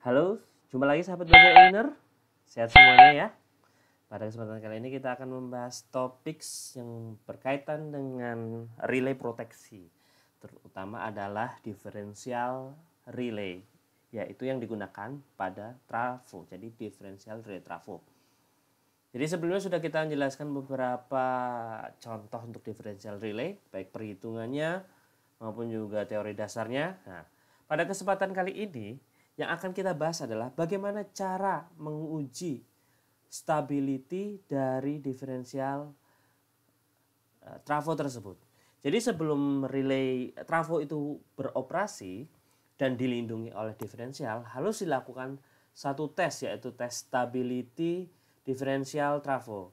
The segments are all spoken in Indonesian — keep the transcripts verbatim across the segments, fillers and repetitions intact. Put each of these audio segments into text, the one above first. Halo, jumpa lagi sahabat Belajar Engineer. Sehat semuanya ya. Pada kesempatan kali ini kita akan membahas topik yang berkaitan dengan relay proteksi. Terutama adalah differential relay, yaitu yang digunakan pada trafo. Jadi differential relay trafo. Jadi sebelumnya sudah kita menjelaskan beberapa contoh untuk differential relay, baik perhitungannya maupun juga teori dasarnya. Nah, pada kesempatan kali ini yang akan kita bahas adalah bagaimana cara menguji stability dari differential uh, trafo tersebut. Jadi sebelum relay trafo itu beroperasi dan dilindungi oleh differential, harus dilakukan satu tes, yaitu tes stability differential trafo,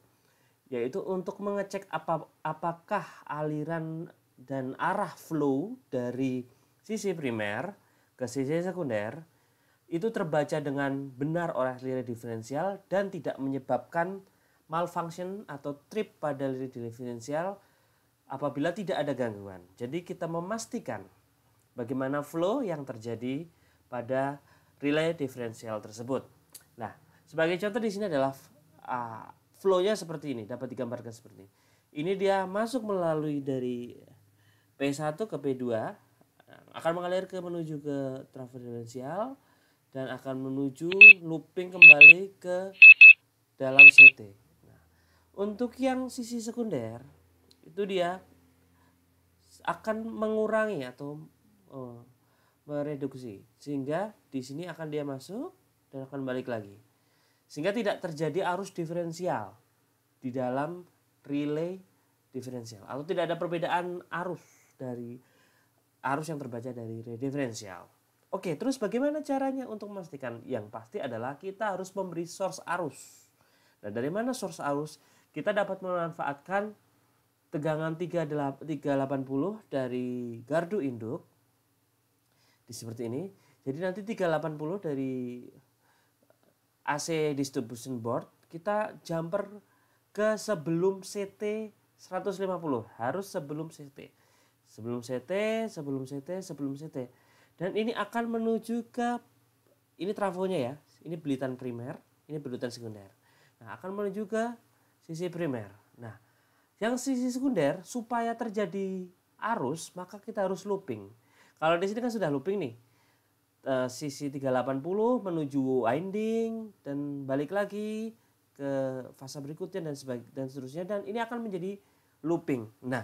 yaitu untuk mengecek apa, apakah aliran dan arah flow dari sisi primer ke sisi sekunder itu terbaca dengan benar oleh relay diferensial dan tidak menyebabkan malfunction atau trip pada relay diferensial apabila tidak ada gangguan. Jadi kita memastikan bagaimana flow yang terjadi pada relay diferensial tersebut. Nah, sebagai contoh di sini adalah uh, flow-nya seperti ini, dapat digambarkan seperti ini. Ini dia masuk melalui dari P satu ke P dua, akan mengalir ke menuju ke trafo diferensial dan akan menuju looping kembali ke dalam C T. Nah, untuk yang sisi sekunder itu dia akan mengurangi atau oh, mereduksi, sehingga di sini akan dia masuk dan akan balik lagi, sehingga tidak terjadi arus diferensial di dalam relay diferensial atau tidak ada perbedaan arus dari arus yang terbaca dari relay diferensial. Oke, terus bagaimana caranya untuk memastikan? Yang pasti adalah kita harus memberi source arus. Nah, dari mana source arus? Kita dapat memanfaatkan tegangan tiga delapan nol dari gardu induk. Di seperti ini. Jadi nanti tiga delapan nol dari A C distribution board, kita jumper ke sebelum C T seratus lima puluh. Harus sebelum C T. Sebelum CT, sebelum CT, sebelum CT. Dan ini akan menuju ke, ini trafonya ya, ini belitan primer, ini belitan sekunder. Nah, akan menuju ke sisi primer. Nah, yang sisi sekunder supaya terjadi arus, maka kita harus looping. Kalau di sini kan sudah looping nih. E, sisi tiga delapan nol menuju winding dan balik lagi ke fase berikutnya dan sebagainya dan seterusnya, dan ini akan menjadi looping. Nah,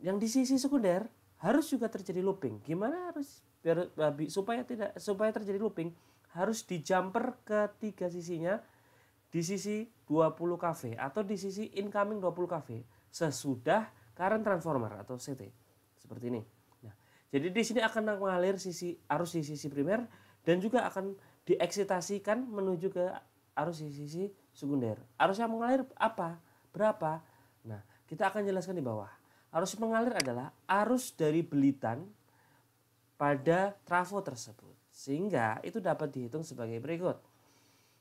yang di sisi sekunder harus juga terjadi looping. Gimana harus biar, supaya tidak supaya terjadi looping? Harus dijumper ke tiga sisinya di sisi dua puluh kV atau di sisi incoming dua puluh kV sesudah current transformer atau C T. Seperti ini. Nah, jadi di sini akan mengalir sisi arus di sisi primer dan juga akan dieksitasikan menuju ke arus di sisi sekunder. Arus yang mengalir apa? Berapa? Nah, kita akan jelaskan di bawah. Arus mengalir adalah arus dari belitan pada trafo tersebut. Sehingga itu dapat dihitung sebagai berikut.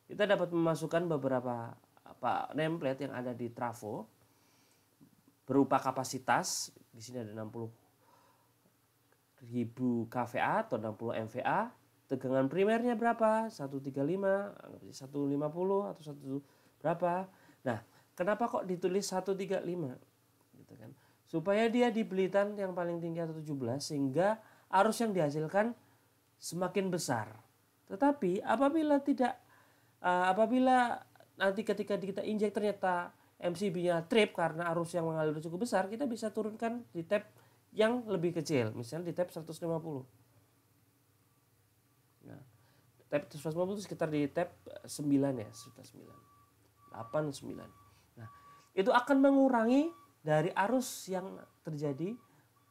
Kita dapat memasukkan beberapa apa, nameplate yang ada di trafo berupa kapasitas. Di sini ada enam puluh ribu kVA atau enam puluh M V A. Tegangan primernya berapa? seratus tiga puluh lima, seratus lima puluh atau satu berapa? Nah, kenapa kok ditulis seratus tiga puluh lima? Gitu kan. Supaya dia di belitan yang paling tinggi atau tujuh belas, sehingga arus yang dihasilkan semakin besar. Tetapi apabila tidak, apabila nanti ketika kita injek ternyata M C B-nya trip karena arus yang mengalir cukup besar, kita bisa turunkan di tab yang lebih kecil, misalnya di tab seratus lima puluh. Nah, tab seratus lima puluh itu sekitar di tab sembilan ya, sekitar sembilan, delapan, sembilan. Nah, itu akan mengurangi dari arus yang terjadi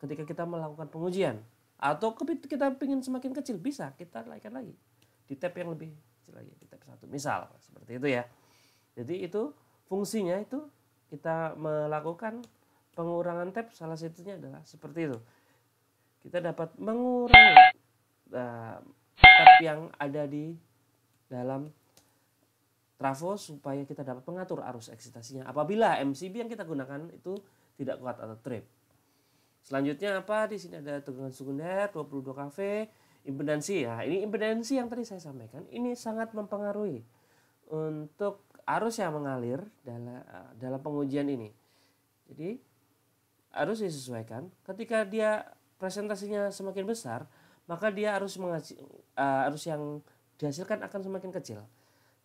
ketika kita melakukan pengujian. Atau kita ingin semakin kecil, bisa kita naikkan lagi di tab yang lebih kecil lagi, di tab satu misal, seperti itu ya. Jadi itu fungsinya, itu kita melakukan pengurangan tab, salah satunya adalah seperti itu. Kita dapat mengurangi uh, tab yang ada di dalam trafo supaya kita dapat mengatur arus eksitasinya apabila M C B yang kita gunakan itu tidak kuat atau trip. Selanjutnya apa? Di sini ada tegangan sekunder dua puluh dua kV. Impedansi ya, ini impedansi yang tadi saya sampaikan ini sangat mempengaruhi untuk arus yang mengalir dalam dalam pengujian ini. Jadi harus disesuaikan. Ketika dia presentasinya semakin besar, maka dia arus mengaji, uh, arus yang dihasilkan akan semakin kecil.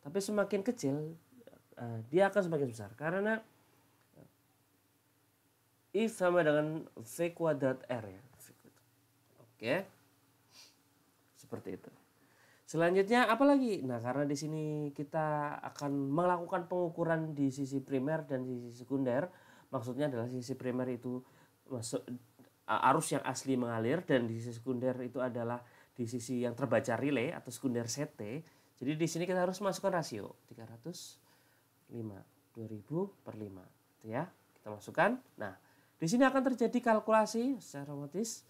Tapi semakin kecil uh, dia akan semakin besar karena I sama dengan V kuadrat R ya. Oke. Seperti itu. Selanjutnya apalagi? Nah, karena di sini kita akan melakukan pengukuran di sisi primer dan di sisi sekunder. Maksudnya adalah sisi primer itu masuk arus yang asli mengalir dan di sisi sekunder itu adalah di sisi yang terbaca relay atau sekunder C T. Jadi di sini kita harus masukkan rasio tiga ratus lima, dua ribu per lima. Itu ya, kita masukkan. Nah, di sini akan terjadi kalkulasi secara otomatis.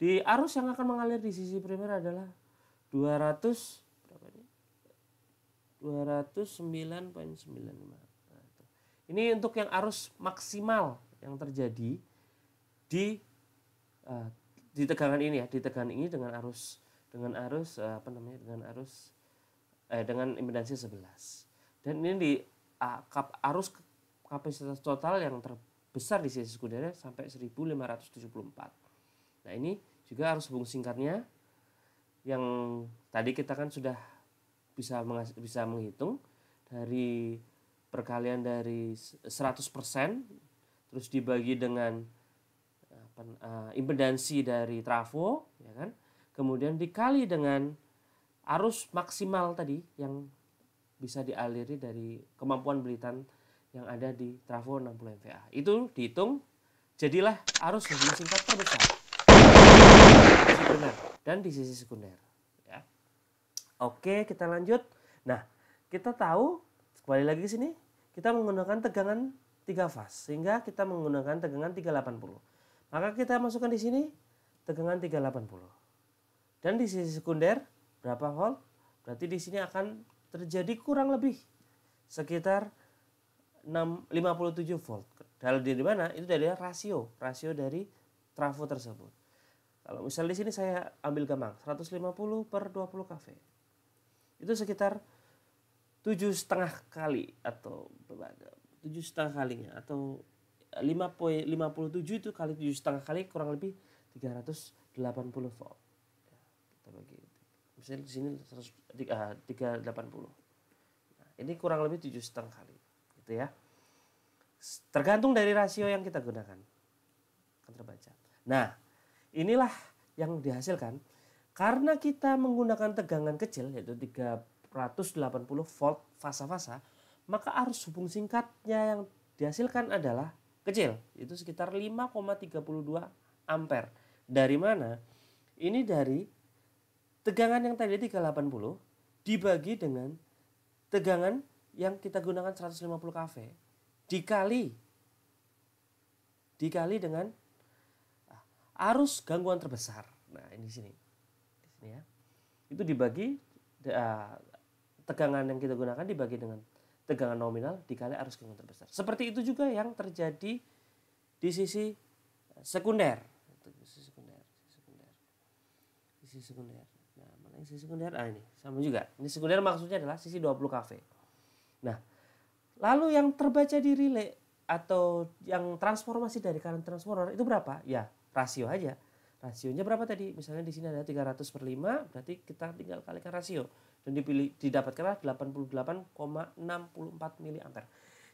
Di arus yang akan mengalir di sisi primer adalah dua ratus berapa ini? dua ratus sembilan koma sembilan lima. Nah, ini untuk yang arus maksimal yang terjadi di uh, di tegangan ini ya, di tegangan ini dengan arus dengan arus uh, apa namanya? dengan arus eh dengan impedansi sebelas. Dan ini di uh, kap, arus kapasitas total yang terbesar di sisi sekunder sampai seribu lima ratus tujuh puluh empat. Nah, ini juga arus hubung singkatnya yang tadi kita kan sudah bisa bisa menghitung dari perkalian dari seratus persen terus dibagi dengan apa, uh, impedansi dari trafo ya kan, kemudian dikali dengan arus maksimal tadi yang bisa dialiri dari kemampuan belitan yang ada di trafo enam puluh M V A. Itu dihitung jadilah arus hubung singkat terbesar dan di sisi sekunder ya. Oke, kita lanjut. Nah, kita tahu kembali lagi ke sini kita menggunakan tegangan tiga fas sehingga kita menggunakan tegangan tiga ratus delapan puluh. Maka kita masukkan di sini tegangan tiga ratus delapan puluh. Dan di sisi sekunder berapa volt? Berarti di sini akan terjadi kurang lebih sekitar lima puluh tujuh volt. Dari mana? Itu dari rasio, rasio dari trafo tersebut. Kalau misalnya di sini saya ambil gampang seratus lima puluh per dua puluh kV. Itu sekitar tujuh koma lima kali atau tujuh koma lima kalinya atau lima koma lima tujuh itu kali tujuh koma lima kali kurang lebih tiga ratus delapan puluh volt. Kita bagi. Misalnya di sini tiga ratus delapan puluh. Nah, ini kurang lebih tujuh koma lima kali gitu ya. Tergantung dari rasio yang kita gunakan. Akan terbaca. Nah, inilah yang dihasilkan karena kita menggunakan tegangan kecil yaitu tiga ratus delapan puluh volt fasa-fasa, maka arus hubung singkatnya yang dihasilkan adalah kecil, itu sekitar lima koma tiga dua ampere. Dari mana? Ini dari tegangan yang tadi tiga ratus delapan puluh dibagi dengan tegangan yang kita gunakan seratus lima puluh kV dikali dikali dengan arus gangguan terbesar. Nah, ini di sini. Di sini ya. Itu dibagi tegangan yang kita gunakan dibagi dengan tegangan nominal dikali arus gangguan terbesar. Seperti itu juga yang terjadi di sisi sekunder. Di sisi sekunder. Di sisi sekunder. Nah, mana sisi sekunder? Ah, ini sama juga. Ini sekunder maksudnya adalah sisi dua puluh kV. Nah, lalu yang terbaca di relay atau yang transformasi dari current transformer itu berapa? Ya, rasio aja. Rasionya berapa tadi? Misalnya di sini ada tiga ratus per lima, berarti kita tinggal kalikan rasio dan dipilih didapatkanlah delapan puluh delapan koma enam empat miliampere.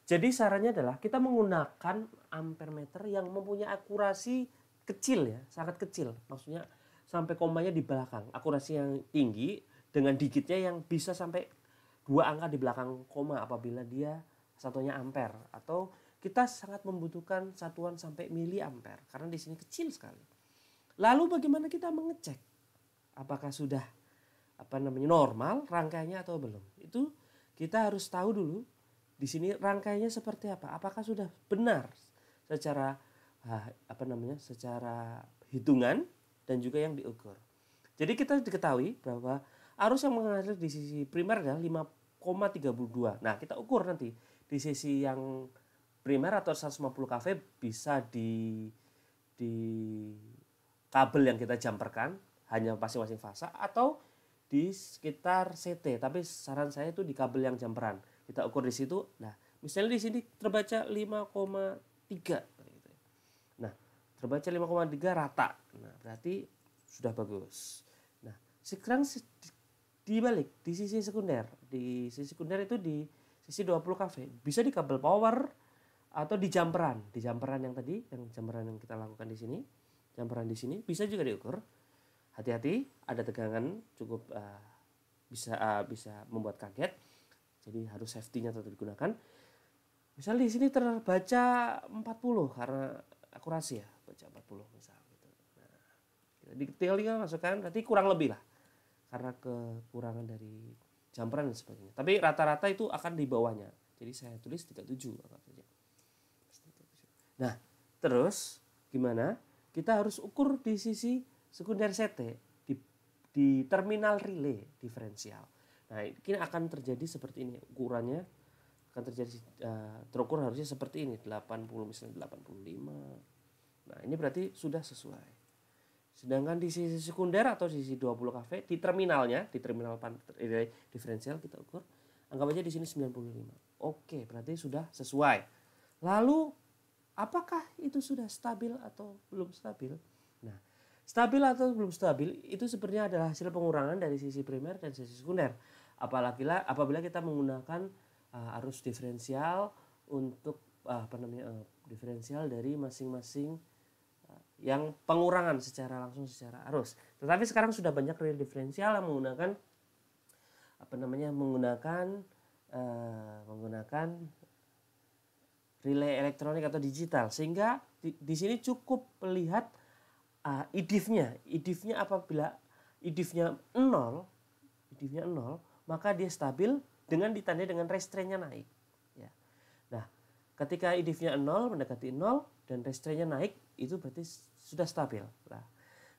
Jadi sarannya adalah kita menggunakan ampermeter yang mempunyai akurasi kecil ya, sangat kecil. Maksudnya sampai komanya di belakang. Akurasi yang tinggi dengan digitnya yang bisa sampai dua angka di belakang koma apabila dia satunya ampere atau kita sangat membutuhkan satuan sampai miliampere karena di sini kecil sekali. Lalu bagaimana kita mengecek apakah sudah apa namanya normal rangkaiannya atau belum? Itu kita harus tahu dulu di sini rangkaiannya seperti apa? Apakah sudah benar secara apa namanya? secara hitungan dan juga yang diukur. Jadi kita diketahui bahwa arus yang mengalir di sisi primer adalah lima koma tiga dua. Nah, kita ukur nanti di sisi yang primer atau seratus lima puluh kV bisa di di kabel yang kita jamperkan hanya masing-masing fase, atau di sekitar C T. Tapi saran saya itu di kabel yang jumperan. Kita ukur di situ. Nah, misalnya di sini terbaca lima koma tiga. Nah, terbaca lima koma tiga rata. Nah, berarti sudah bagus. Nah, sekarang dibalik di sisi sekunder. Di sisi sekunder itu di sisi dua puluh kV. Bisa di kabel power atau di jumperan. Di jumperan yang tadi, yang jumperan yang kita lakukan di sini. Jumperan di sini bisa juga diukur. Hati-hati, ada tegangan cukup uh, bisa uh, bisa membuat kaget. Jadi harus safety-nya tetap digunakan. Misalnya di sini terbaca empat puluh karena akurasi ya, baca empat puluh misal gitu. Nah, di detailnya masukkan berarti kurang lebih lah karena kekurangan dari jumperan dan sebagainya. Tapi rata-rata itu akan di bawahnya. Jadi saya tulis tiga puluh tujuh anggap saja. Nah, terus gimana? Kita harus ukur di sisi sekunder C T di, di terminal relay diferensial. Nah, ini akan terjadi seperti ini ukurannya. Akan terjadi uh, terukur harusnya seperti ini, delapan puluh misalnya delapan puluh lima. Nah, ini berarti sudah sesuai. Sedangkan di sisi sekunder atau di sisi dua puluh kV di terminalnya, di terminal relay diferensial kita ukur anggap aja di sini sembilan puluh lima. Oke, berarti sudah sesuai. Lalu apakah itu sudah stabil atau belum stabil? Nah, stabil atau belum stabil itu sebenarnya adalah hasil pengurangan dari sisi primer dan sisi sekunder. Apalagi apabila kita menggunakan uh, arus diferensial untuk uh, apa namanya uh, diferensial dari masing-masing uh, yang pengurangan secara langsung secara arus. Tetapi sekarang sudah banyak relay diferensial yang menggunakan apa namanya menggunakan uh, menggunakan relay elektronik atau digital, sehingga di, di sini cukup melihat uh, idifnya, idifnya apabila idifnya nol, idifnya nol, maka dia stabil dengan ditandai dengan restrainnya naik. Ya. Nah, ketika idifnya nol mendekati nol dan restrainnya naik, itu berarti sudah stabil. Nah,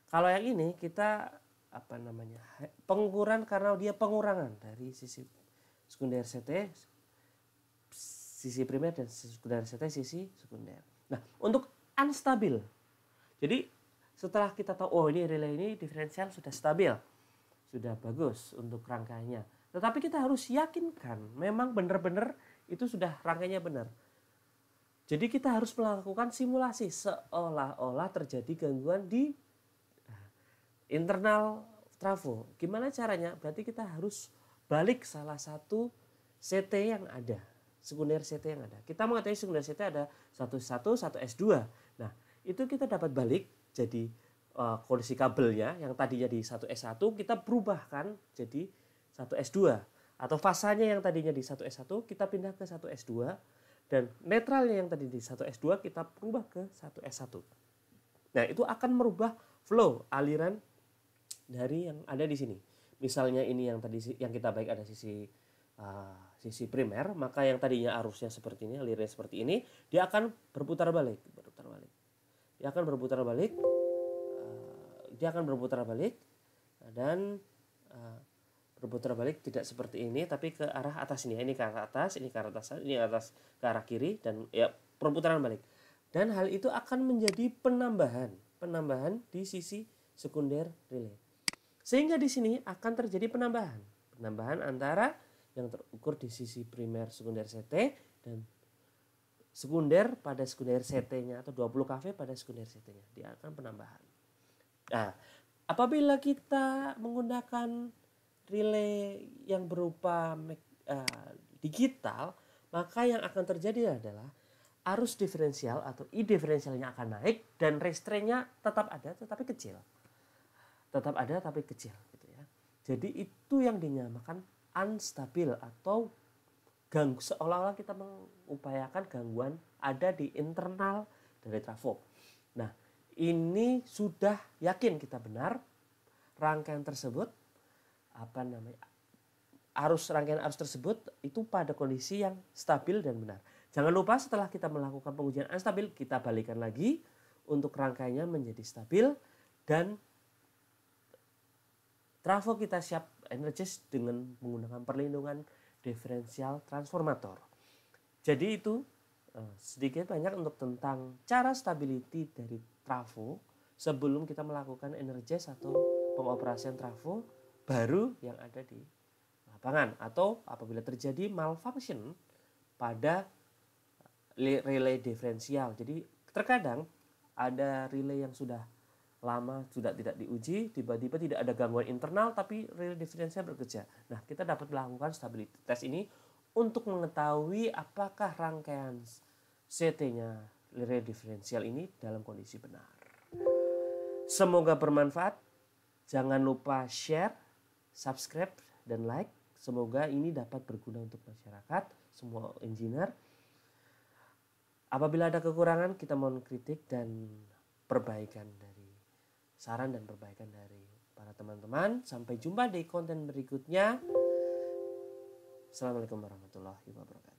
kalau yang ini kita apa namanya pengukuran karena dia pengurangan dari sisi sekunder C T, sisi primer dan sisi sekunder, serta sisi sekunder. Nah, untuk unstabil. Jadi setelah kita tahu, oh ini relay ini diferensial sudah stabil, sudah bagus untuk rangkaiannya. Tetapi kita harus yakinkan memang benar-benar itu sudah rangkaiannya benar. Jadi kita harus melakukan simulasi seolah-olah terjadi gangguan di internal trafo. Gimana caranya? Berarti kita harus balik salah satu C T yang ada. Sekunder C T yang ada. Kita mengetahui sekunder C T ada satu S satu, satu S dua. Nah, itu kita dapat balik. Jadi uh, kondisi kabelnya yang tadinya di satu S satu kita berubahkan jadi satu S dua. Atau fasanya yang tadinya di satu S satu kita pindah ke satu S dua. Dan netralnya yang tadi di satu S dua kita berubah ke satu S satu. Nah, itu akan merubah flow aliran dari yang ada di sini. Misalnya ini yang tadi yang kita baik ada sisi uh, sisi primer, maka yang tadinya arusnya seperti ini, alirnya seperti ini, dia akan berputar balik, berputar balik. Dia akan berputar balik, uh, dia akan berputar balik, dan uh, berputar balik tidak seperti ini, tapi ke arah atas ini. Ini ke arah atas, ini ke arah atas, ini ke atas ke arah kiri, dan ya perputaran balik. Dan hal itu akan menjadi penambahan, penambahan di sisi sekunder relay. Sehingga di sini akan terjadi penambahan, penambahan antara yang terukur di sisi primer sekunder C T dan sekunder pada sekunder C T-nya atau dua puluh kV pada sekunder C T-nya. Dia akan penambahan. Nah, apabila kita menggunakan relay yang berupa uh, digital, maka yang akan terjadi adalah arus diferensial atau I diferensialnya akan naik dan restrainnya tetap ada tetapi kecil. Tetap ada tapi kecil gitu ya. Jadi itu yang dinyamakan unstabil atau ganggu, seolah-olah kita mengupayakan gangguan ada di internal dari trafo. Nah, ini sudah yakin kita benar rangkaian tersebut apa namanya arus rangkaian arus tersebut itu pada kondisi yang stabil dan benar. Jangan lupa setelah kita melakukan pengujian unstabil kita balikkan lagi untuk rangkaiannya menjadi stabil dan trafo kita siap energis dengan menggunakan perlindungan differential transformator. Jadi itu sedikit banyak untuk tentang cara stability dari trafo sebelum kita melakukan energis atau pengoperasian trafo baru yang ada di lapangan, atau apabila terjadi malfunction pada relay diferensial. Jadi terkadang ada relay yang sudah lama sudah tidak diuji, tiba-tiba tidak ada gangguan internal tapi relay diferensial bekerja. Nah, kita dapat melakukan stability test ini untuk mengetahui apakah rangkaian C T-nya relay diferensial ini dalam kondisi benar. Semoga bermanfaat. Jangan lupa share, subscribe, dan like. Semoga ini dapat berguna untuk masyarakat, semua engineer. Apabila ada kekurangan, kita mohon kritik dan perbaikan dari saran dan perbaikan dari para teman-teman. Sampai jumpa di konten berikutnya. Assalamualaikum warahmatullahi wabarakatuh.